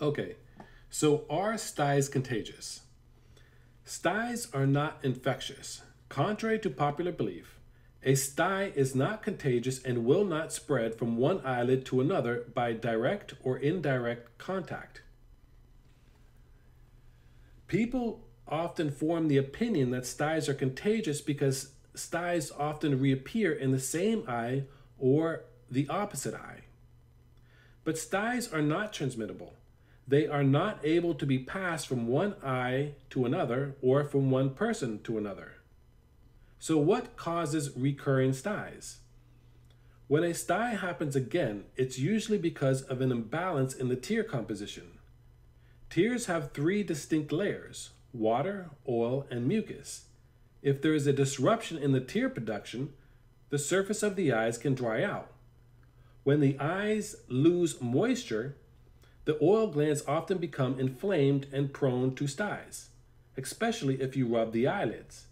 Okay, so are styes contagious? Styes are not infectious. Contrary to popular belief, a stye is not contagious and will not spread from one eyelid to another by direct or indirect contact. People often form the opinion that styes are contagious because styes often reappear in the same eye or the opposite eye. But styes are not transmittable. They are not able to be passed from one eye to another or from one person to another. So what causes recurring styes? When a stye happens again, it's usually because of an imbalance in the tear composition. Tears have three distinct layers: water, oil, and mucus. If there is a disruption in the tear production, the surface of the eyes can dry out. When the eyes lose moisture, the oil glands often become inflamed and prone to styes, especially if you rub the eyelids.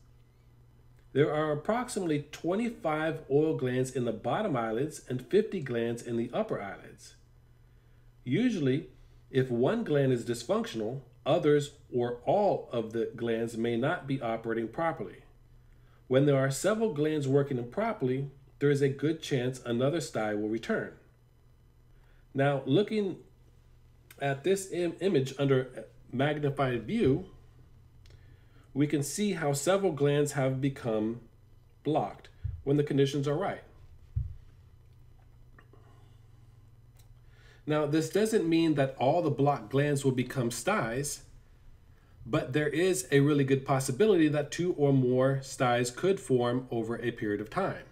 There are approximately 25 oil glands in the bottom eyelids and 50 glands in the upper eyelids. Usually, if one gland is dysfunctional, others or all of the glands may not be operating properly. When there are several glands working improperly, there is a good chance another stye will return. Now, looking at this image under magnified view, we can see how several glands have become blocked when the conditions are right. Now, this doesn't mean that all the blocked glands will become styes, but there is a really good possibility that two or more styes could form over a period of time.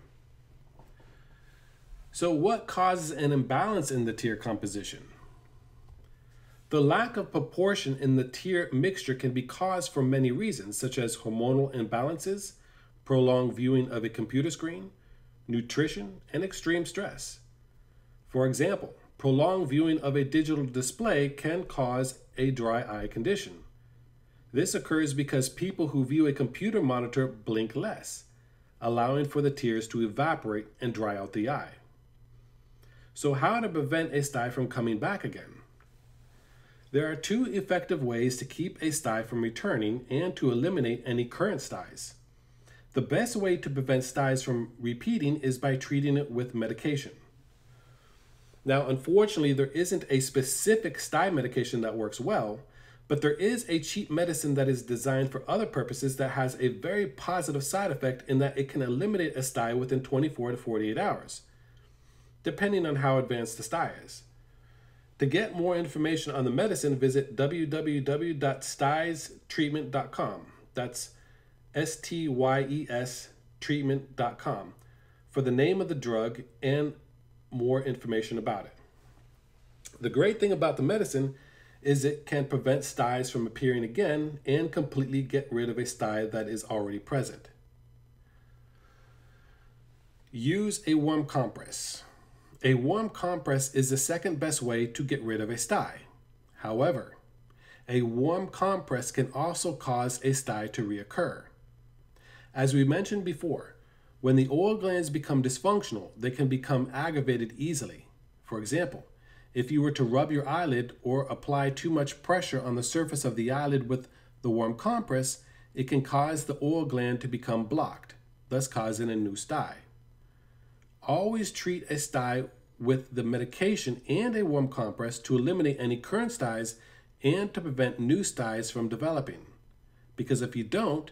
So what causes an imbalance in the tear composition? The lack of proportion in the tear mixture can be caused for many reasons, such as hormonal imbalances, prolonged viewing of a computer screen, nutrition, and extreme stress. For example, prolonged viewing of a digital display can cause a dry eye condition. This occurs because people who view a computer monitor blink less, allowing for the tears to evaporate and dry out the eye. So how to prevent a stye from coming back again? There are two effective ways to keep a stye from returning and to eliminate any current styes. The best way to prevent styes from repeating is by treating it with medication. Now, unfortunately, there isn't a specific stye medication that works well, but there is a cheap medicine that is designed for other purposes that has a very positive side effect in that it can eliminate a stye within 24 to 48 hours, depending on how advanced the stye is. To get more information on the medicine, visit www.styestreatment.com. That's S-T-Y-E-S treatment.com for the name of the drug and more information about it. The great thing about the medicine is it can prevent styes from appearing again and completely get rid of a stye that is already present. Use a warm compress. A warm compress is the second best way to get rid of a stye. However, a warm compress can also cause a stye to reoccur. As we mentioned before, when the oil glands become dysfunctional, they can become aggravated easily. For example, if you were to rub your eyelid or apply too much pressure on the surface of the eyelid with the warm compress, it can cause the oil gland to become blocked, thus causing a new stye. Always treat a stye with the medication and a warm compress to eliminate any current styes and to prevent new styes from developing. Because if you don't,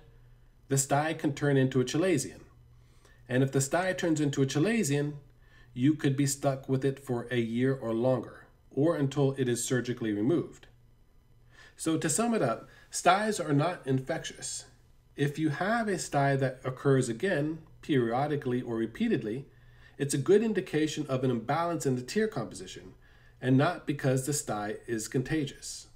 the stye can turn into a chalazion. And if the stye turns into a chalazion, you could be stuck with it for a year or longer, or until it is surgically removed. So to sum it up, styes are not infectious. If you have a stye that occurs again, periodically or repeatedly, it's a good indication of an imbalance in the tear composition, and not because the stye is contagious.